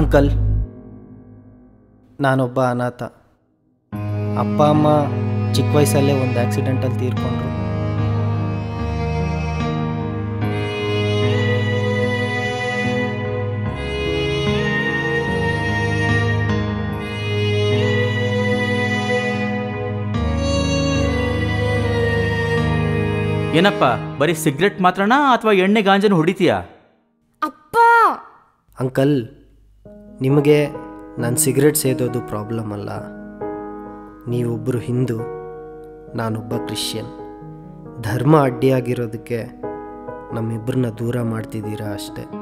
Uncle, ನಾನೊಬ್ಬ ಅನಾಥ. ಅಪ್ಪ ಅಮ್ಮ ಚಿಕ್ಕ ವಯಸ್ಸಲ್ಲೇ ಒಂದು ಆಕ್ಸಿಡೆಂಟಲ್ಲಿ ತೀರ್ಕೊಂಡ್ರು. ಏನಪ್ಪ, ಬರೀ ಸಿಗರೆಟ್ ಮಾತ್ರನಾ ಅಥವಾ ಎಣ್ಣೆ ಗಾಂಜನ ಹೊಡಿತೀಯಾ? ಅಪ್ಪ ಅಂಕಲ್, ನಿಮಗೆ ನಾನು ಸಿಗರೆಟ್ ಸೇದೋದು ಪ್ರಾಬ್ಲಮ್ ಅಲ್ಲ. ನೀವೊಬ್ಬರು ಹಿಂದೂ, ನಾನೊಬ್ಬ ಕ್ರಿಶ್ಚಿಯನ್. ಧರ್ಮ ಅಡ್ಡಿಯಾಗಿರೋದಕ್ಕೆ ನಮ್ಮಿಬ್ಬರನ್ನ ದೂರ ಮಾಡ್ತಿದ್ದೀರಾ ಅಷ್ಟೆ.